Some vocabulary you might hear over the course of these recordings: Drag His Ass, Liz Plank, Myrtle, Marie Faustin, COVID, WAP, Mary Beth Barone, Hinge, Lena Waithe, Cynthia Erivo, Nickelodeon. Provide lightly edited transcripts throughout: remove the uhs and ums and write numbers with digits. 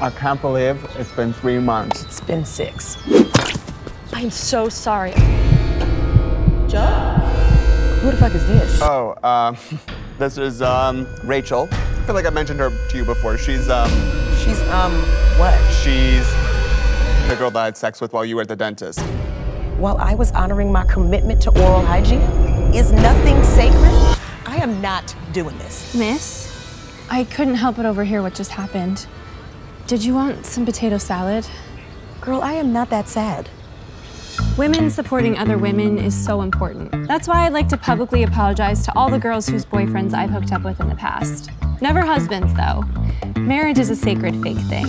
I can't believe it's been 3 months. It's been 6. I'm so sorry. Joe? Who the fuck is this? Oh, this is, Rachel. I feel like I mentioned her to you before. She's what? She's the girl that I had sex with while you were at the dentist. While I was honoring my commitment to oral hygiene? Is nothing sacred? I am not doing this. Miss? I couldn't help but overhear what just happened. Did you want some potato salad? Girl, I am not that sad. Women supporting other women is so important. That's why I'd like to publicly apologize to all the girls whose boyfriends I've hooked up with in the past. Never husbands, though. Marriage is a sacred fake thing.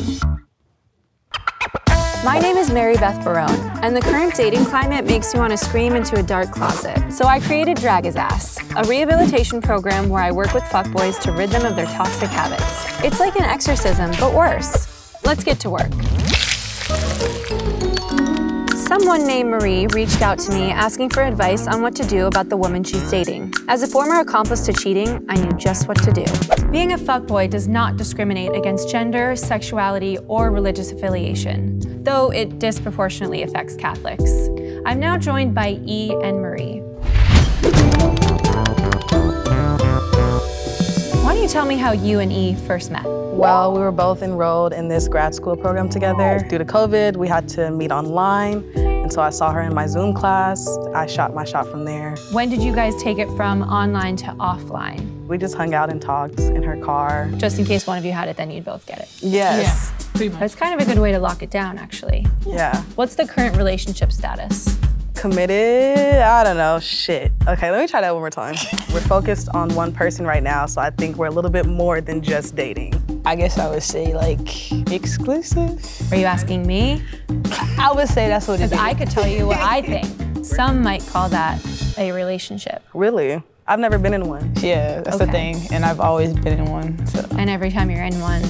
My name is Mary Beth Barone, and the current dating climate makes you want to scream into a dark closet. So I created Drag His Ass, a rehabilitation program where I work with fuckboys to rid them of their toxic habits. It's like an exorcism, but worse. Let's get to work. Someone named Marie reached out to me asking for advice on what to do about the woman she's dating. As a former accomplice to cheating, I knew just what to do. Being a fuckboy does not discriminate against gender, sexuality, or religious affiliation, though it disproportionately affects Catholics. I'm now joined by E and Marie. Why don't you tell me how you and E first met? Well, we were both enrolled in this grad school program together. Due to COVID, we had to meet online, and so I saw her in my Zoom class. I shot my shot from there. When did you guys take it from online to offline? We just hung out and talked in her car. Just in case one of you had it, then you'd both get it. Yes. Yeah. That's kind of a good way to lock it down, actually. Yeah. What's the current relationship status? Committed? I don't know, shit. Okay, let me try that one more time. We're focused on one person right now, so I think we're a little bit more than just dating. I guess I would say, like, exclusive? Are you asking me? I would say that's what it is. Because I could tell you what I think. Some might call that a relationship. Really? I've never been in one. Yeah, that's the thing. And I've always been in one, so. And every time you're in one,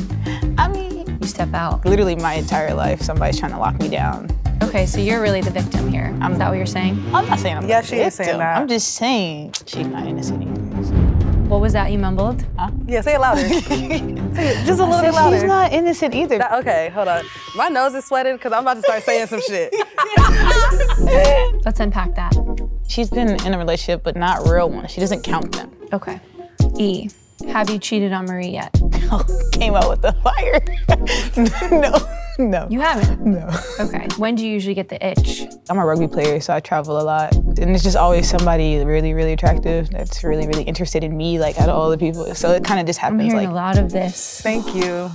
I mean, you step out. Literally my entire life, somebody's trying to lock me down. Okay, so you're really the victim here. Is that what you're saying? I'm not saying I'm the victim. Yeah, she is saying that. I'm just saying she's not innocent either. So. What was that you mumbled? Huh? Yeah, say it louder. Just a little bit louder. She's not innocent either. That, okay, hold on. My nose is sweating because I'm about to start saying some shit. Let's unpack that. She's been in a relationship, but not real one. She doesn't count them. Okay. E. Have you cheated on Marie yet? No. Came out with the fire. No. You haven't? No. Okay. When do you usually get the itch? I'm a rugby player, so I travel a lot. And it's just always somebody really, really attractive that's really, really interested in me, like, out of all the people. So it kind of just happens. I'm hearing like, a lot of this. Thank you.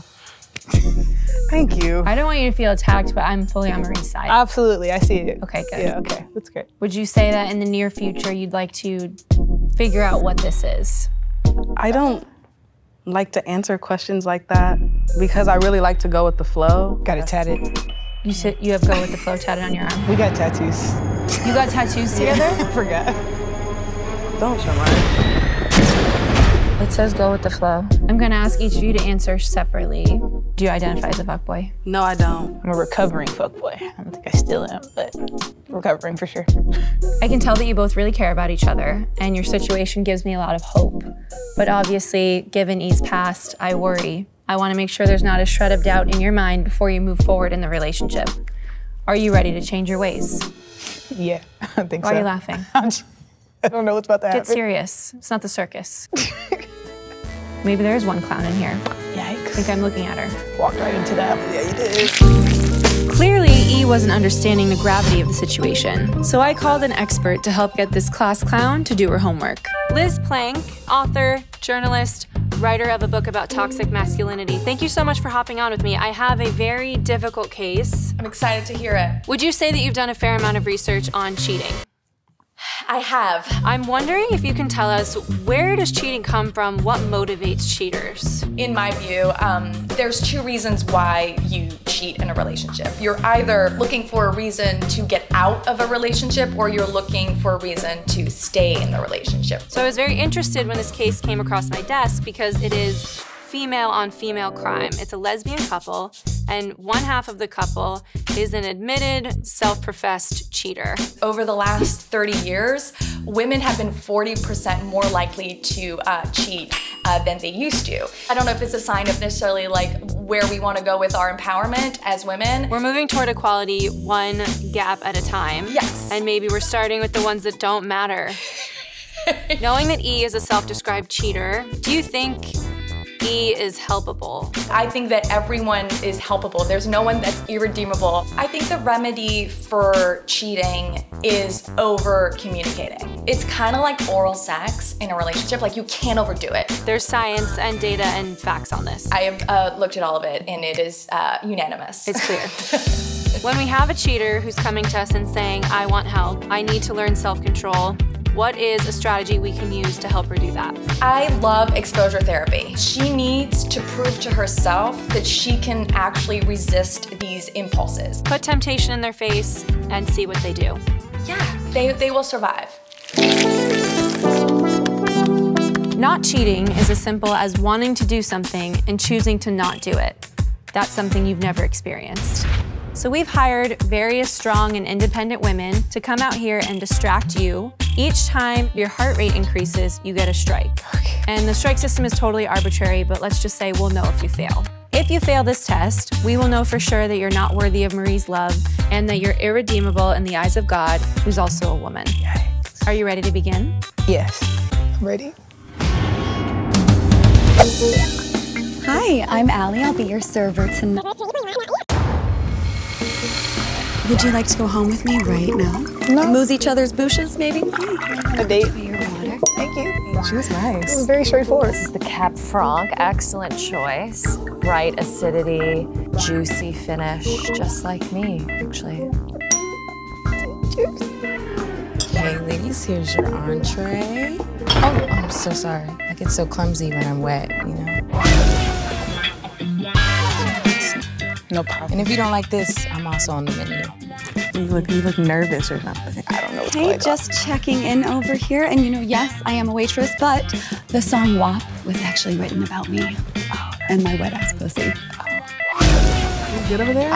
Thank you. I don't want you to feel attacked, but I'm fully on Marie's side. Absolutely. I see it. Okay, good. Yeah, okay. That's great. Would you say that in the near future you'd like to figure out what this is? I don't like to answer questions like that because I really like to go with the flow. Got it tatted. You said you have go with the flow tatted on your arm? We got tattoos. You got tattoos together? I forgot. Don't show mine. It says go with the flow. I'm gonna ask each of you to answer separately. Do you identify as a fuckboy? No, I don't. I'm a recovering fuckboy. I don't think I still am, but recovering for sure. I can tell that you both really care about each other and your situation gives me a lot of hope. But obviously, given E's past, I worry. I want to make sure there's not a shred of doubt in your mind before you move forward in the relationship. Are you ready to change your ways? Yeah, I think so. Why are you laughing? I don't know what's about to happen. Get serious. It's not the circus. Maybe there is one clown in here. Yikes. I think I'm looking at her. Walked right into that. Yeah, you did. Clearly, E wasn't understanding the gravity of the situation, so I called an expert to help get this class clown to do her homework. Liz Plank, author, journalist, writer of a book about toxic masculinity. Thank you so much for hopping on with me. I have a very difficult case. I'm excited to hear it. Would you say that you've done a fair amount of research on cheating? I have. I'm wondering if you can tell us, where does cheating come from? What motivates cheaters? In my view, there's 2 reasons why you cheat in a relationship. You're either looking for a reason to get out of a relationship or you're looking for a reason to stay in the relationship. So I was very interested when this case came across my desk because it is female on female crime. It's a lesbian couple, and one half of the couple is an admitted, self-professed cheater. Over the last 30 years, women have been 40% more likely to cheat than they used to. I don't know if it's a sign of necessarily like where we want to go with our empowerment as women. We're moving toward equality one gap at a time. Yes. And maybe we're starting with the ones that don't matter. Knowing that E is a self-described cheater, do you think E is helpable? I think that everyone is helpable. There's no one that's irredeemable. I think the remedy for cheating is over-communicating. It's kind of like oral sex in a relationship, like you can't overdo it. There's science and data and facts on this. I have looked at all of it and it is unanimous. It's clear. When we have a cheater who's coming to us and saying, I want help, I need to learn self-control, what is a strategy we can use to help her do that? I love exposure therapy. She needs to prove to herself that she can actually resist these impulses. Put temptation in their face and see what they do. Yeah, they will survive. Not cheating is as simple as wanting to do something and choosing to not do it. That's something you've never experienced. So we've hired various strong and independent women to come out here and distract you. Each time your heart rate increases, you get a strike. And the strike system is totally arbitrary, but let's just say we'll know if you fail. If you fail this test, we will know for sure that you're not worthy of Marie's love and that you're irredeemable in the eyes of God, who's also a woman. Yikes. Are you ready to begin? Yes, I'm ready. Hi, I'm Allie. I'll be your server tonight. Would you like to go home with me right now? No. Moose each other's bushes, maybe? A date. Your water. Thank you. She was nice. It was very straightforward. This is the Cab Franc. Excellent choice. Bright acidity, juicy finish, just like me, actually. Cheers. Hey, ladies, here's your entree. Oh, I'm so sorry. I get so clumsy when I'm wet, you know? No problem. And if you don't like this, I'm also on the menu. You look nervous or something. I don't know what's going on. Hey, just checking in over here. And you know, yes, I am a waitress, but the song WAP was actually written about me and my wet-ass pussy. Oh. You good over there?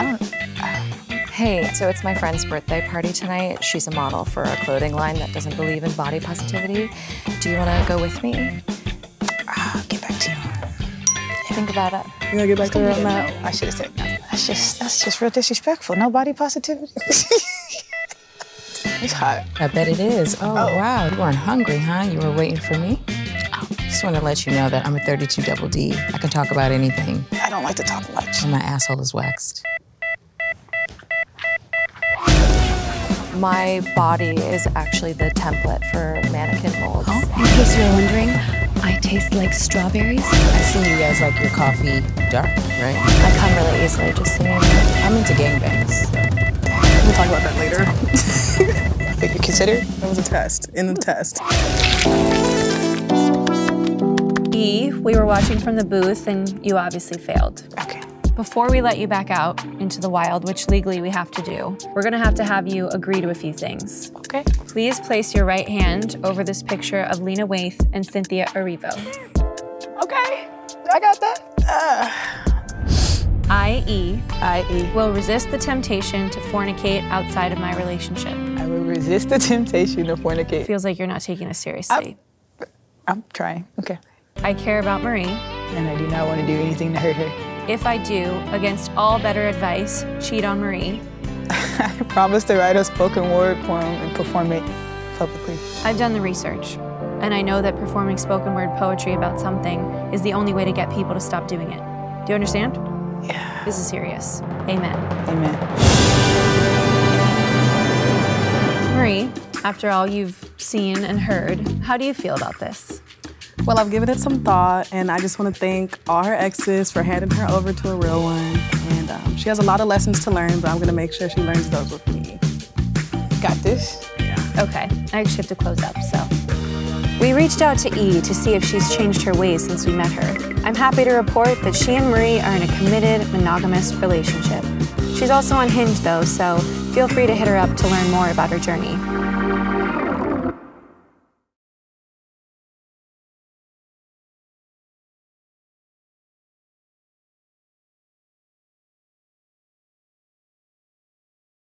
Hey, so it's my friend's birthday party tonight. She's a model for a clothing line that doesn't believe in body positivity. Do you want to go with me? I'll get back to you. Think about it. You gonna get back to her on that? I should have said no. That's just real disrespectful. No body positivity. It's hot. I bet it is. Oh, wow. You weren't hungry, huh? You were waiting for me? Oh. Just want to let you know that I'm a 32 double D. I can talk about anything. I don't like to talk much. And my asshole is waxed. My body is actually the template for mannequin molds. Oh, in case you're wondering, I taste like strawberries. I see you guys like your coffee dark, right? I come really easily, just so you know. I'm into gangbangs. We'll talk about that later. Did you consider? That was a test, in the test. E, we were watching from the booth and you obviously failed. Okay. Before we let you back out into the wild, which legally we have to do, we're gonna have to have you agree to a few things. Okay. Please place your right hand over this picture of Lena Waithe and Cynthia Erivo. Okay, I got that. I.E. will resist the temptation to fornicate outside of my relationship. I will resist the temptation to fornicate. Feels like you're not taking this seriously. I'm trying, okay. I care about Marie. And I do not want to do anything to hurt her. If I do, against all better advice, cheat on Marie. I promise to write a spoken word poem and perform it publicly. I've done the research, and I know that performing spoken word poetry about something is the only way to get people to stop doing it. Do you understand? Yeah. This is serious. Amen. Amen. Marie, after all you've seen and heard, how do you feel about this? Well, I've given it some thought, and I just want to thank all her exes for handing her over to a real one. And she has a lot of lessons to learn, but I'm going to make sure she learns those with me. Got this? Yeah. Okay. I actually have to close up, so. We reached out to E to see if she's changed her ways since we met her. I'm happy to report that she and Marie are in a committed, monogamous relationship. She's also on Hinge, though, so feel free to hit her up to learn more about her journey.